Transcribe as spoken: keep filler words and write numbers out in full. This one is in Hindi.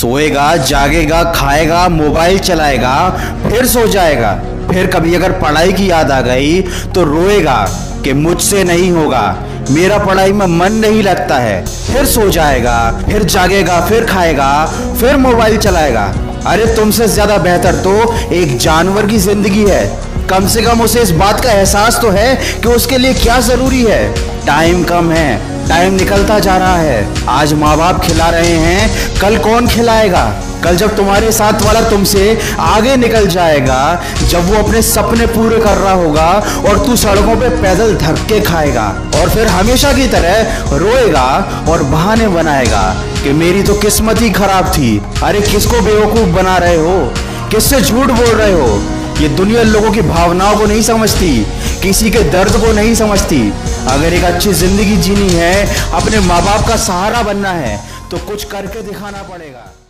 सोएगा, जागेगा, खाएगा, मोबाइल चलाएगा, फिर सो जाएगा, फिर कभी अगर पढ़ाई की याद आ गई तो रोएगा कि मुझसे नहीं होगा, मेरा पढ़ाई में मन नहीं लगता है, फिर सो जाएगा, फिर जागेगा, फिर खाएगा, फिर मोबाइल चलाएगा। अरे तुमसे ज्यादा बेहतर तो एक जानवर की जिंदगी है। कम से कम उसे इस बात का एहसास तो है कि उसके लिए क्या जरूरी है। टाइम कम है, टाइम निकलता जा रहा है। आज माँ बाप खिला रहे हैं, कल कौन खिलाएगा। कल जब तुम्हारे साथ वाला तुमसे आगे निकल जाएगा, जब वो अपने सपने पूरे कर रहा होगा और तू सड़कों पे पैदल धक्के खाएगा और फिर हमेशा की तरह रोएगा और बहाने बनाएगा कि मेरी तो किस्मत ही खराब थी। अरे किसको बेवकूफ बना रहे हो, किससे झूठ बोल रहे हो। ये दुनिया लोगों की भावनाओं को नहीं समझती, किसी के दर्द को नहीं समझती। अगर एक अच्छी जिंदगी जीनी है, अपने माँ बाप का सहारा बनना है, तो कुछ करके दिखाना पड़ेगा।